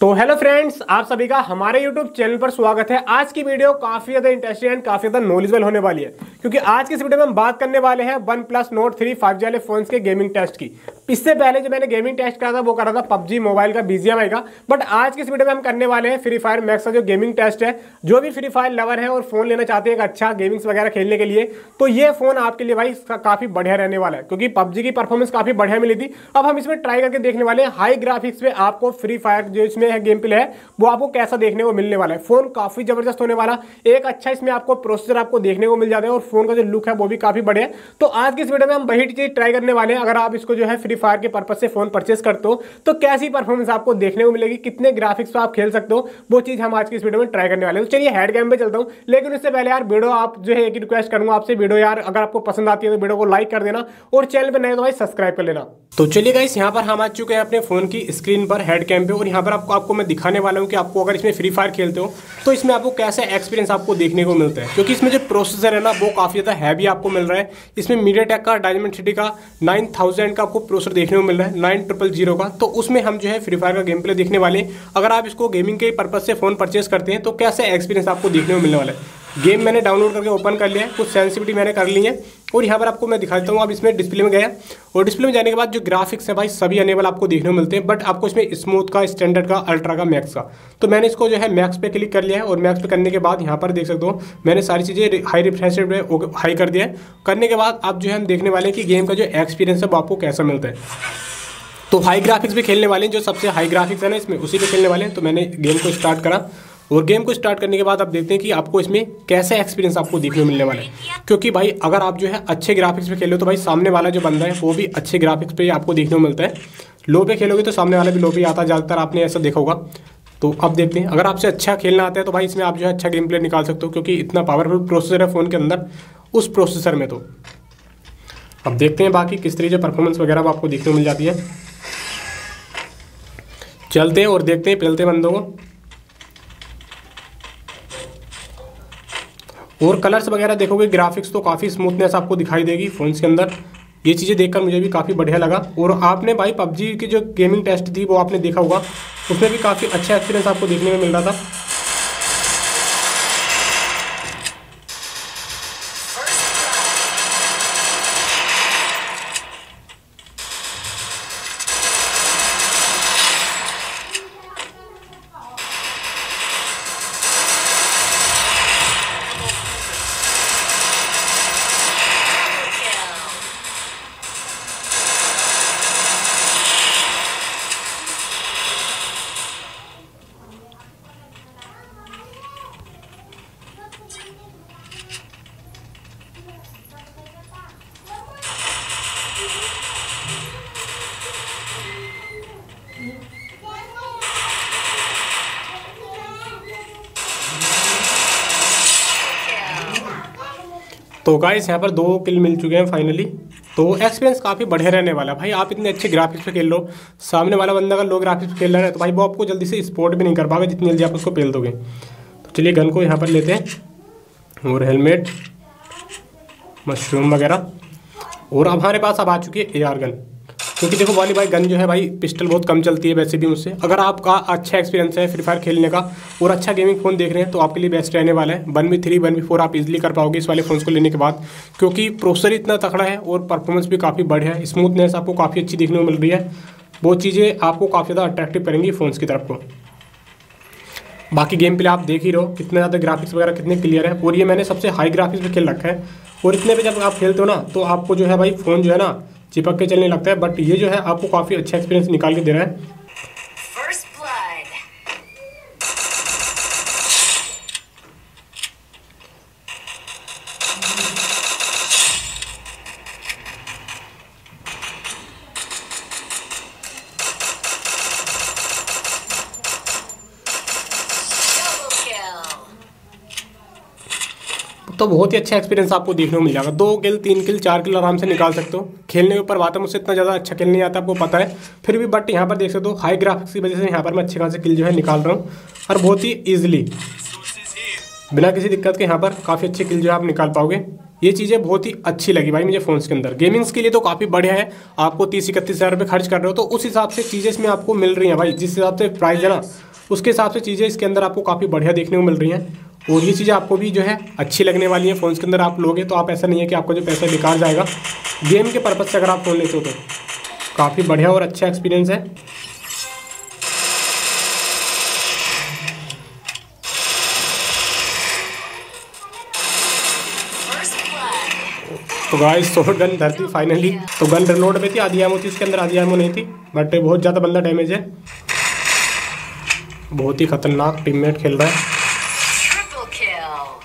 तो hello friends, आप सभी का हमारे यूट्यूब चैनल पर स्वागत है। आज की वीडियो काफ़ी ज़्यादा इंटरेस्टिंग एंड काफ़ी ज़्यादा नॉलेजेबल होने वाली है, क्योंकि आज की इस वीडियो में हम बात करने वाले हैं OnePlus Nord 3 5G वाले फ़ोन्स के गेमिंग टेस्ट की। इससे पहले जो मैंने गेमिंग टेस्ट करा था वो करा था PUBG मोबाइल का, BGMI का, बट आज की इस वीडियो में हम करने वाले हैं फ्री फायर मैक्स का जो गेमिंग टेस्ट है। जो भी फ्री फायर लवर है और फ़ोन लेना चाहते हैं एक अच्छा गेमिंग्स वगैरह खेलने के लिए, तो ये फ़ोन आपके लिए भाई इसका काफ़ी बढ़िया रहने वाला है, क्योंकि PUBG की परफॉर्मेंस काफ़ी बढ़िया मिली थी। अब हम इसमें ट्राई करके देखने वाले हैं हाई ग्राफिक्स पे आपको फ्री फायर जो इसमें गेम प्ले है वो आपको कैसा देखने को मिलने वाला है। फोन काफी जबरदस्त होने वाला, एक अच्छा इसमें आपको प्रोसेसर आपको देखने को मिल जाता है और फोन का जो लुक है वो भी काफी बढ़िया है। तो आज की इस वीडियो में हम वही चीज ट्राई करने वाले हैं। अगर आप इसको जो है फ्री फायर के पर्पज से फोन परचेस करते हो तो कैसी परफॉर्मेंस आपको देखने को मिलेगी, कितने ग्राफिक्स पर आप खेल सकते हो, वो चीज हम आज की इस वीडियो में ट्राई करने वाले हैं। तो चलिए हेड गेम पे चलता हूँ, लेकिन उससे पहले यार वीडियो आप जो है एक रिक्वेस्ट करूंगा आपसे, वीडियो यार अगर आपको पसंद आती है तो वीडियो को लाइक कर देना और चैनल पर नए तो भाई सब्सक्राइब कर लेना। तो चलिए गाइस, यहाँ पर हम आ चुके हैं अपने फोन की स्क्रीन पर हेड कैम पे, और यहाँ पर आपको मैं दिखाने वाला हूँ कि आपको अगर इसमें फ्री फायर खेलते हो तो इसमें आपको कैसा एक्सपीरियंस आपको देखने को मिलता है। क्योंकि इसमें जो प्रोसेसर है ना वो काफ़ी ज़्यादा हैवी आपको मिल रहा है। इसमें मीडियाटेक का डायमेंसिटी का 9000 का आपको प्रोसेसर देखने को मिल रहा है, 9000 का। तो उसमें हम जो है फ्री फायर का गेम प्ले देखने वाले। अगर आप इसको गेमिंग के पर्पज से फ़ोन परचेस करते हैं तो कैसा एक्सपीरियंस आपको देखने को मिलने वाला है। गेम मैंने डाउनलोड करके ओपन कर लिया है, कुछ सेंसिटिविटी मैंने कर ली है और यहाँ पर आपको मैं दिखाता हूँ। अब इसमें डिस्प्ले में गया और डिस्प्ले में जाने के बाद जो ग्राफिक्स है भाई सभी अनेबल आपको देखने को मिलते हैं, बट आपको इसमें स्मूथ का, स्टैंडर्ड का, अल्ट्रा का, मैक्स का। तो मैंने इसको जो है मैक्स पे क्लिक कर लिया है और मैक्स पे करने के बाद यहाँ पर देख सकते हो मैंने सारी चीज़ें हाई रिफ्रेश रेट में हाई कर दिया है। करने के बाद आप जो है हम देखने वाले हैं कि गेम का जो एक्सपीरियंस है वो आपको कैसा मिलता है। तो हाई ग्राफिक्स भी खेलने वाले हैं, जो सबसे हाई ग्राफिक्स है ना इसमें उसी पे खेलने वाले हैं। तो मैंने गेम को स्टार्ट करा और गेम को स्टार्ट करने के बाद आप देखते हैं कि आपको इसमें कैसा एक्सपीरियंस आपको देखने को मिलने वाला है। क्योंकि भाई अगर आप जो है अच्छे ग्राफिक्स पे खेलो तो भाई सामने वाला जो बंदा है वो भी अच्छे ग्राफिक्स पे आपको देखने को मिलता है। लो पे खेलोगे तो सामने वाला भी लो पे आता है, ज़्यादातर आपने ऐसा देखा होगा। तो अब देखते हैं, अगर आपसे अच्छा खेलना आता है तो भाई इसमें आप जो है अच्छा गेम प्ले निकाल सकते हो, क्योंकि इतना पावरफुल प्रोसेसर है फ़ोन के अंदर, उस प्रोसेसर में। तो अब देखते हैं बाकी किस तरीके से परफॉर्मेंस वगैरह आपको देखने को मिल जाती है। चलते हैं और देखते हैं पिलते बंदों को, और कलर्स वगैरह देखोगे ग्राफिक्स तो काफ़ी स्मूथनेस आपको दिखाई देगी फ़ोन्स के अंदर। ये चीज़ें देखकर मुझे भी काफ़ी बढ़िया लगा। और आपने भाई PUBG की जो गेमिंग टेस्ट थी वो आपने देखा होगा, उसमें भी काफ़ी अच्छा एक्सपीरियंस आपको देखने में मिल रहा था। तो गाइस यहाँ पर 2 किल मिल चुके हैं फाइनली। तो एक्सपीरियंस काफ़ी बढ़िया रहने वाला भाई। आप इतने अच्छे ग्राफिक्स पे खेल लो, सामने वाला बंदा अगर लो ग्राफिक्स पे खेल रहा है तो भाई वो आपको जल्दी से स्पोर्ट भी नहीं कर पाएगा जितनी जल्दी आप उसको पेल दोगे। तो चलिए गन को यहाँ पर लेते हैं और हेलमेट, मशरूम वगैरह, और हमारे पास अब आ चुकी है AR गन। क्योंकि देखो वाली भाई गन जो है भाई पिस्टल बहुत कम चलती है वैसे भी मुझसे। अगर आपका अच्छा एक्सपीरियंस है फ्री फायर खेलने का और अच्छा गेमिंग फ़ोन देख रहे हैं तो आपके लिए बेस्ट रहने वाला है। 1v3, 1v4 आप इजीली कर पाओगे इस वाले फ़ोन को लेने के बाद, क्योंकि प्रोसेसर इतना तगड़ा है और परफॉर्मेंस भी काफ़ी बढ़िया है। स्मूथनेस आपको काफ़ी अच्छी देखने को मिल रही है, वो चीज़ें आपको काफ़ी ज़्यादा अट्रैक्टिव करेंगी फ़ोन्स की तरफ को। बाकी गेम प्ले आप देख ही रहो कितना ज़्यादा ग्राफिक्स वगैरह कितने क्लियर है, और ये मैंने सबसे हाई ग्राफिक्स पर खेल रखा है। और इतने पर जब आप खेलते हो ना तो आपको जो है भाई फ़ोन जो है ना चिपक के चलने लगता है, बट ये जो है आपको काफ़ी अच्छा एक्सपीरियंस निकाल के दे रहा है। तो बहुत ही अच्छा एक्सपीरियंस आपको देखने को मिल जाएगा। 2 किल, 3 किल, 4 किल आराम से निकाल सकते हो। खेलने के ऊपर बात है, मुझसे इतना ज़्यादा अच्छा खेल नहीं आता आपको पता है, फिर भी बट यहाँ पर देख सकते हो हाई ग्राफिक्स की वजह से यहाँ पर मैं अच्छे खासे किल जो है निकाल रहा हूँ, और बहुत ही ईजिली बिना किसी दिक्कत के यहाँ पर काफ़ी अच्छे किल जो है आप निकाल पाओगे। ये चीज़ें बहुत ही अच्छी लगी भाई मुझे फ़ोन्स के अंदर। गेमिंग्स के लिए तो काफ़ी बढ़िया है, आपको 30-31 हज़ार रुपये खर्च कर रहे हो तो उस हिसाब से चीज़ें इसमें आपको मिल रही हैं भाई। जिस हिसाब से प्राइस है ना उसके हिसाब से चीज़ें इसके अंदर आपको काफ़ी बढ़िया देखने को मिल रही हैं और ये चीज़ें आपको भी जो है अच्छी लगने वाली हैं। फ़ोन के अंदर आप लोगे तो आप ऐसा नहीं है कि आपका जो पैसा बेकार जाएगा। गेम के पर्पज़ से अगर आप फ़ोन लेते हो तो काफ़ी बढ़िया और अच्छा एक्सपीरियंस है। तो गाइस शॉट गन धरती फाइनली, तो गन रिलोड पे थी, आधी एमो थी इसके अंदर, आधी एमो नहीं थी बट बहुत ज़्यादा बंदा डैमेज है। बहुत ही खतरनाक टीममेट खेल रहा है।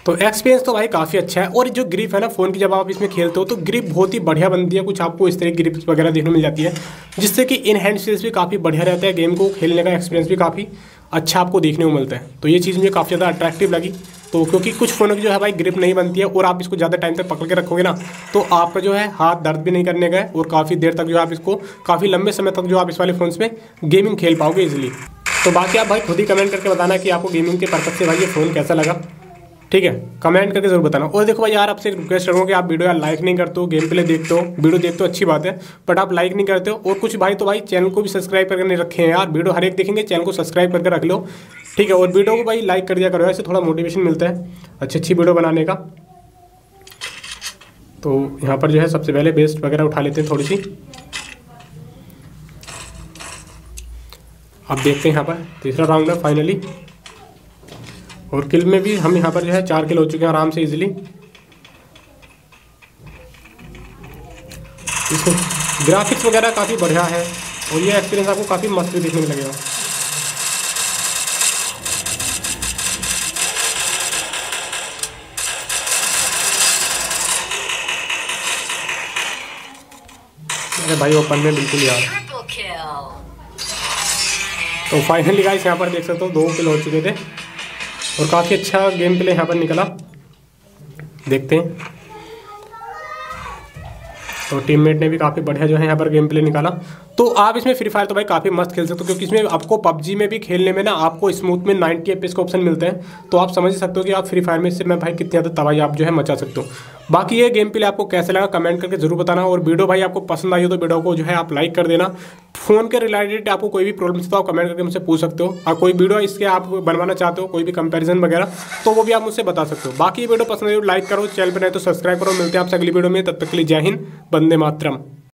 तो एक्सपीरियंस तो भाई काफ़ी अच्छा है और जो ग्रिप है ना फ़ोन की, जब आप इसमें खेलते हो तो ग्रिप बहुत ही बढ़िया बनती है। कुछ आपको इस तरह की ग्रिप्स वगैरह देखने मिल जाती है जिससे कि इन हैंड स्पेस भी काफ़ी बढ़िया रहता है। गेम को खेलने का एक्सपीरियंस भी काफ़ी अच्छा आपको देखने को मिलता है। तो ये चीज़ मुझे काफ़ी ज़्यादा अट्रैक्टिव लगी। तो क्योंकि कुछ फ़ोनों की जो है भाई ग्रिप नहीं बनती है और आप इसको ज़्यादा टाइम तक पकड़ के रखोगे ना तो आपका जो है हाथ दर्द भी नहीं करने का है और काफ़ी देर तक जो आप इसको, काफ़ी लंबे समय तक जो आप इस वाले फ़ोन्स में गेमिंग खेल पाओगे इजीली। तो बाकी आप भाई खुद ही कमेंट करके बताना कि आपको गेमिंग के पर्पज़ से भाई ये फ़ोन कैसा लगा, ठीक है? कमेंट करके जरूर बताना। और देखो भाई यार, आपसे एक रिक्वेस्ट करूँगा कि आप वीडियो यार लाइक नहीं करते हो, गेम प्ले देखते हो, वीडियो देखते हो, अच्छी बात है, बट आप लाइक नहीं करते हो। और कुछ भाई तो भाई चैनल को भी सब्सक्राइब करके नहीं रखे हैं यार। वीडियो हर एक देखेंगे, चैनल को सब्सक्राइब करके रख लो, ठीक है? और वीडियो को भाई लाइक कर दिया करो, ऐसे थोड़ा मोटिवेशन मिलता है अच्छी वीडियो बनाने का। तो यहाँ पर जो है सबसे पहले बेस्ट वगैरह उठा लेते हैं थोड़ी सी। अब देखते हैं यहाँ पर तीसरा राउंड है फाइनली और किल में भी हम यहाँ पर जो है 4 किल हो चुके हैं आराम से इजीली। इसको ग्राफिक्स वगैरह काफ़ी बढ़िया है और ये एक्सपीरियंस आपको काफ़ी मस्त देखने में लगेगा। अरे भाई ओपन में बिल्कुल यार। तो फाइनली गाइस यहाँ पर देख सकते हो 2 किल हो चुके थे और काफ़ी अच्छा गेम प्ले यहाँ पर निकला। देखते हैं, तो टीममेट ने भी काफ़ी बढ़िया जो है यहाँ पर गेम प्ले निकाला। तो आप इसमें फ्री फायर तो भाई काफ़ी मस्त खेल सकते हो क्योंकि इसमें आपको पबजी में भी खेलने में ना आपको स्मूथ में 90 FPS का ऑप्शन मिलता है। तो आप समझ सकते हो कि आप फ्री फायर में इससे मैं भाई कितनी ज़्यादा तबाही आप जो है मचा सकते हो। बाकी ये गेम प्ले आपको कैसे लगा कमेंट करके जरूर बताना। और वीडियो भाई आपको पसंद आई हो तो वीडियो को जो है आप लाइक कर देना। फ़ोन के रिलेटेड आपको कोई भी प्रॉब्लम है तो आप कमेंट करके मुझसे पूछ सकते हो। और कोई वीडियो इसके आप बनवाना चाहते हो, कोई भी कंपैरिजन वगैरह, तो वो भी आप मुझसे बता सकते हो। बाकी वीडियो पसंद आई हो लाइक करो, चैनल पर नहीं तो सब्सक्राइब करो। मिलते हैं आपसे अगली वीडियो में, तब तक के लिए जय हिंद, वंदे मातरम।